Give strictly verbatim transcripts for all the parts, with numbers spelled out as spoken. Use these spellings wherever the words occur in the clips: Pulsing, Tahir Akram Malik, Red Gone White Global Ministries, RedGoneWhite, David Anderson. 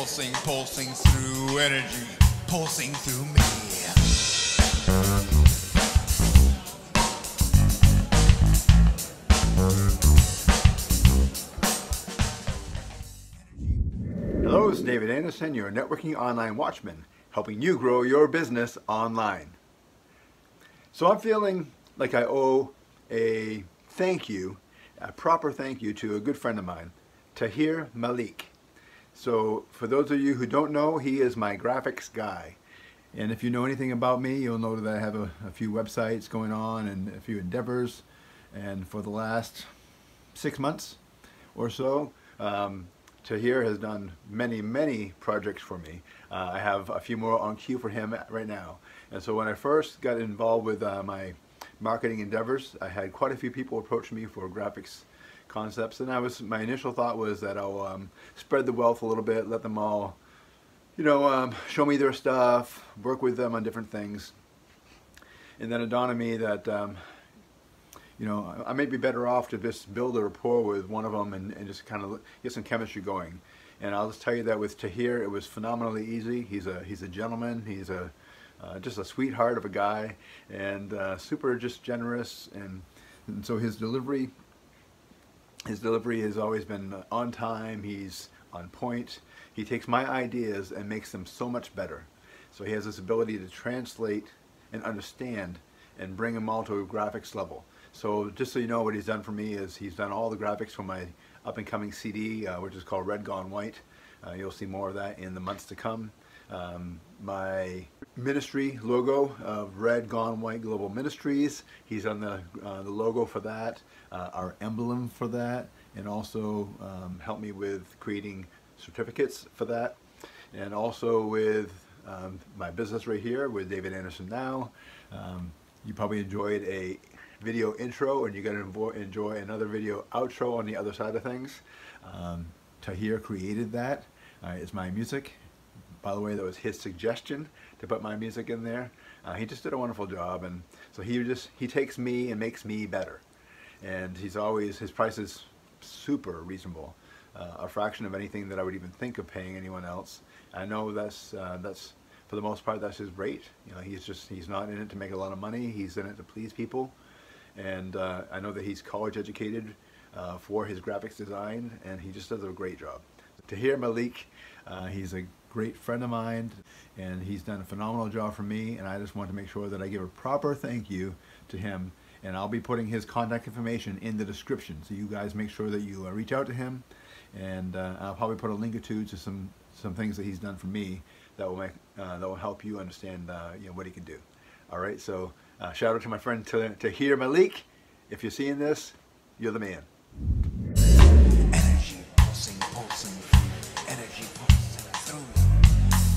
pulsing, pulsing through energy, pulsing through me. Hello, it's David Anderson, your networking online watchman, helping you grow your business online. So I'm feeling like I owe a thank you, a proper thank you to a good friend of mine, Tahir Malik. So for those of you who don't know, he is my graphics guy. And if you know anything about me, you'll know that I have a, a few websites going on and a few endeavors. And for the last six months or so, um, Tahir has done many, many projects for me. Uh, I have a few more on queue for him right now. And so when I first got involved with uh, my marketing endeavors, I had quite a few people approach me for graphics concepts. And I was, my initial thought was that I'll um, spread the wealth a little bit, let them all, you know, um, show me their stuff, work with them on different things. And then it dawned on me that, um, you know, I may be better off to just build a rapport with one of them and, and just kind of get some chemistry going. And I'll just tell you that with Tahir, it was phenomenally easy. He's a he's a gentleman. He's a uh, just a sweetheart of a guy, and uh, super just generous. And, and so his delivery, his delivery has always been on time. He's on point. He takes my ideas and makes them so much better. So he has this ability to translate and understand and bring them all to a graphics level. So just so you know, what he's done for me is he's done all the graphics for my up-and-coming C D, uh, which is called Red Gone White. Uh, you'll see more of that in the months to come. Um, my ministry logo of Red Gone White Global Ministries, he's done the, uh, the logo for that, uh, our emblem for that, and also um, helped me with creating certificates for that, and also with um, my business right here with David Anderson Now. Um, you probably enjoyed a video intro, and you're going to enjoy another video outro on the other side of things. Um, Tahir created that. Uh, it's my music. By the way, that was his suggestion to put my music in there. Uh, he just did a wonderful job, and so he just he takes me and makes me better. And he's always, his price is super reasonable, uh, a fraction of anything that I would even think of paying anyone else. I know that's uh, that's for the most part that's his rate. You know, he's just he's not in it to make a lot of money. He's in it to please people. And uh, I know that he's college educated uh, for his graphics design, and he just does a great job. Tahir Malik, uh, he's a great friend of mine, and he's done a phenomenal job for me, and I just want to make sure that I give a proper thank you to him. And I'll be putting his contact information in the description, so you guys make sure that you uh, reach out to him, and uh, I'll probably put a link or two to some some things that he's done for me that will make uh, that will help you understand uh, you know, what he can do. All right, so uh, shout out to my friend Tahir Malik. If you're seeing this, you're the man. Energy pulsing, pulsing through. Energy pulsing through.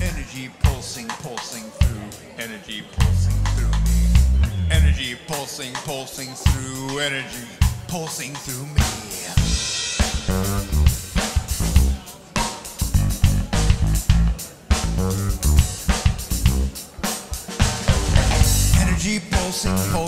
Energy pulsing, pulsing through. Energy pulsing through. Energy pulsing, pulsing through. Energy pulsing through me. Energy pulsing, pulsing.